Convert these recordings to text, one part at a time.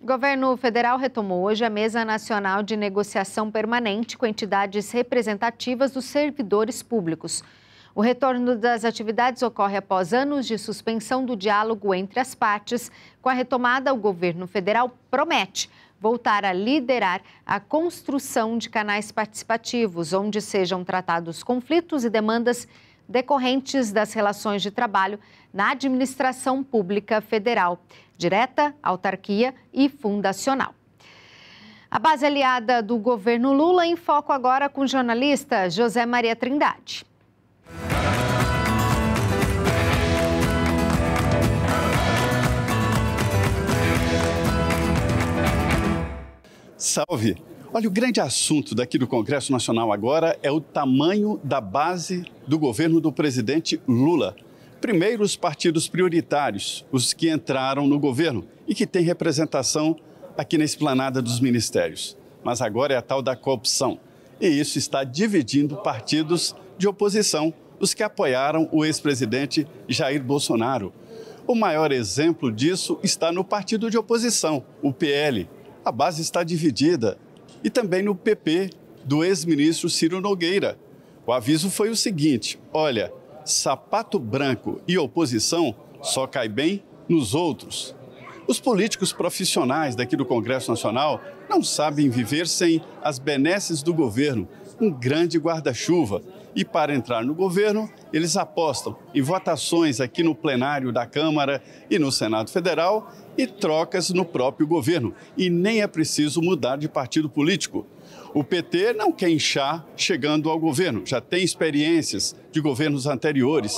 O governo federal retomou hoje a Mesa Nacional de Negociação Permanente com entidades representativas dos servidores públicos. O retorno das atividades ocorre após anos de suspensão do diálogo entre as partes. Com a retomada, o governo federal promete voltar a liderar a construção de canais participativos, onde sejam tratados conflitos e demandas decorrentes das relações de trabalho na administração pública federal, direta, autarquia e fundacional. A base aliada do governo Lula em foco agora com o jornalista José Maria Trindade. Salve! Olha, o grande assunto daqui do Congresso Nacional agora é o tamanho da base do governo do presidente Lula. Primeiro, os partidos prioritários, os que entraram no governo e que têm representação aqui na esplanada dos ministérios. Mas agora é a tal da coopção. E isso está dividindo partidos de oposição, os que apoiaram o ex-presidente Jair Bolsonaro. O maior exemplo disso está no partido de oposição, o PL. A base está dividida, e também no PP do ex-ministro Ciro Nogueira. O aviso foi o seguinte: olha, sapato branco e oposição só cai bem nos outros. Os políticos profissionais daqui do Congresso Nacional não sabem viver sem as benesses do governo, um grande guarda-chuva. E para entrar no governo, eles apostam em votações aqui no plenário da Câmara e no Senado Federal e trocas no próprio governo. E nem é preciso mudar de partido político. O PT não quer inchar chegando ao governo, já tem experiências de governos anteriores.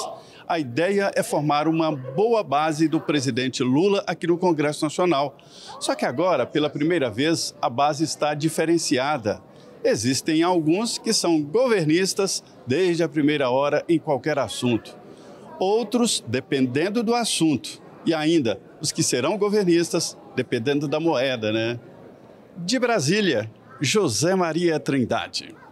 A ideia é formar uma boa base do presidente Lula aqui no Congresso Nacional. Só que agora, pela primeira vez, a base está diferenciada. Existem alguns que são governistas desde a primeira hora em qualquer assunto. Outros, dependendo do assunto. E ainda, os que serão governistas, dependendo da moeda, né? De Brasília, José Maria Trindade.